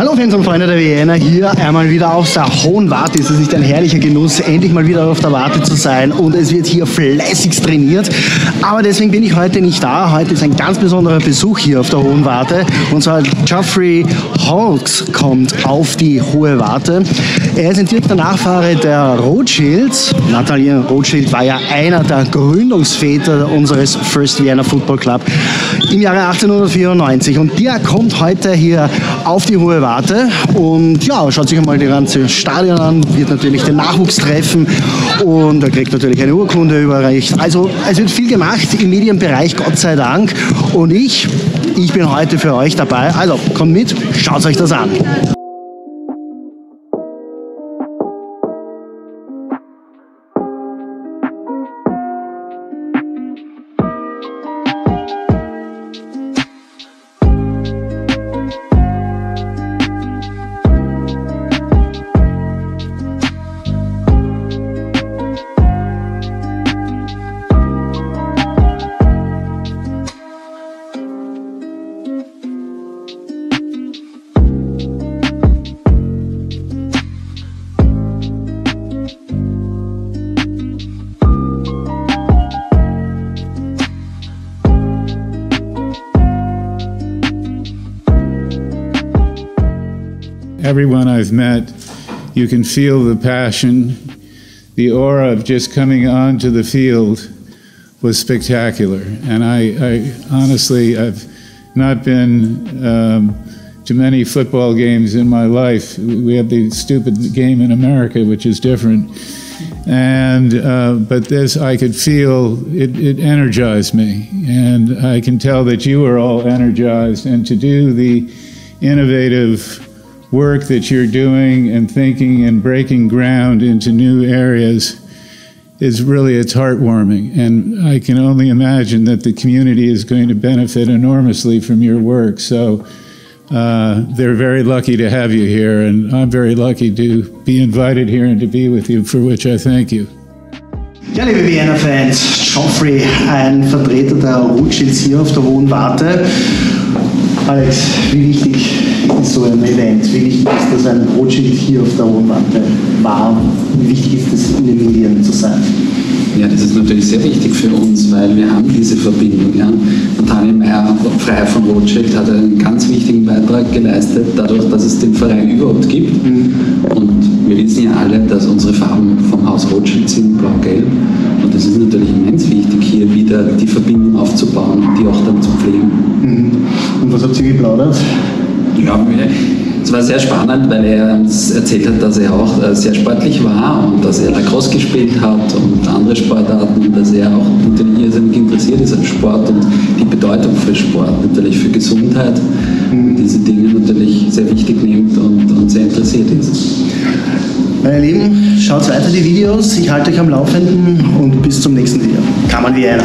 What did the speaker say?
Hallo Fans und Freunde der Vienna, hier einmal wieder auf der Hohen Warte. Es ist nicht ein herrlicher Genuss, endlich mal wieder auf der Warte zu sein, und es wird hier fleißig trainiert. Aber deswegen bin ich heute nicht da. Heute ist ein ganz besonderer Besuch hier auf der Hohen Warte, und zwar Geoffrey Hoguet kommt auf die Hohe Warte. Er ist ein direkter Nachfahre der Rothschilds. Nathaniel Rothschild war ja einer der Gründungsväter unseres First Vienna Football Club im Jahre 1894, und der kommt heute hier auf die Hohe Warte und ja, schaut sich einmal das ganze Stadion an, wird natürlich den Nachwuchs treffen und er kriegt natürlich eine Urkunde überreicht. Also es wird viel gemacht im Medienbereich, Gott sei Dank, und ich bin heute für euch dabei. Also kommt mit, schaut euch das an. Everyone I've met, you can feel the passion. The aura of just coming onto the field was spectacular. And I honestly, I've not been to many football games in my life. We have the stupid game in America, which is different. And, but this, I could feel, it energized me. And I can tell that you were all energized. And to do the innovative work that you're doing and thinking and breaking ground into new areas is really, it's heartwarming. And I can only imagine that the community is going to benefit enormously from your work. So they're very lucky to have you here, and I'm very lucky to be invited here and to be with you, for which I thank you. Ja, liebe Vienna-Fans, Geoffrey, ein Vertreter der Rothschilds hier auf der Hohen Warte. Alex, wie wichtig ist so ein Event? Wie wichtig ist, dass ein Rothschild hier auf der Hohen Warte war? Wie wichtig ist es, in den Medien zu sein? Ja, das ist natürlich sehr wichtig für uns, weil wir haben diese Verbindung. Ja. Nathaniel Meyer von Rothschild hat einen ganz wichtigen Beitrag geleistet, dadurch, dass es den Verein überhaupt gibt. Und wir wissen ja alle, dass unsere Farben vom Haus Rothschild sind, blau-gelb. Und es ist natürlich immens wichtig, hier wieder die Verbindung aufzubauen und die auch dann zu pflegen. Und was habt ihr geplaudert? Ja, es war sehr spannend, weil er uns erzählt hat, dass er auch sehr sportlich war und dass er Lacrosse gespielt hat und andere Sportarten, und dass er auch natürlich irrsinnig interessiert ist an Sport und die Bedeutung für Sport, natürlich für Gesundheit, diese Dinge natürlich sehr wichtig nimmt und sehr interessiert ist. Meine Lieben, schaut weiter die Videos, ich halte euch am Laufenden, und bis zum nächsten Video. Come on Vienna!